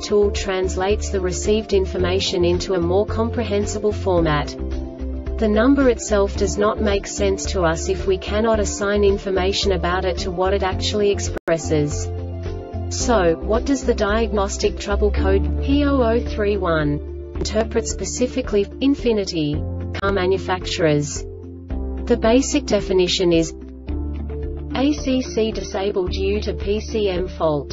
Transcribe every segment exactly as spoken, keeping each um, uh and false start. tool translates the received information into a more comprehensible format. The number itself does not make sense to us if we cannot assign information about it to what it actually expresses. So, what does the diagnostic trouble code P zero zero three one interpret specifically for infinity car manufacturers? The basic definition is A C C disabled due to P C M fault.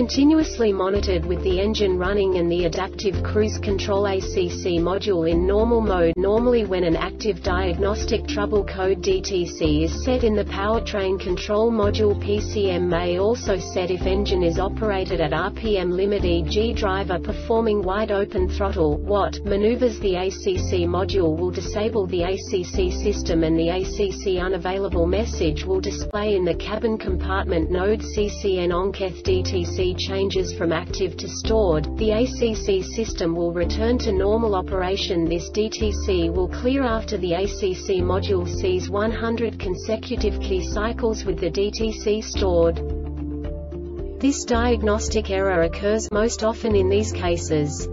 Continuously monitored with the engine running and the adaptive cruise control A C C module in normal mode. Normally when an active diagnostic trouble code D T C is set in the powertrain control module, P C M may also set if engine is operated at R P M limit, for example driver performing wide open throttle W O T maneuvers. The A C C module will disable the A C C system and the A C C unavailable message will display in the cabin compartment node C C N. Onketh D T C changes from active to stored, the A C C system will return to normal operation. This D T C will clear after the A C C module sees one hundred consecutive key cycles with the D T C stored. This diagnostic error occurs most often in these cases: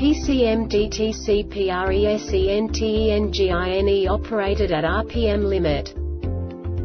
P C M D T C presentengine operated at R P M limit.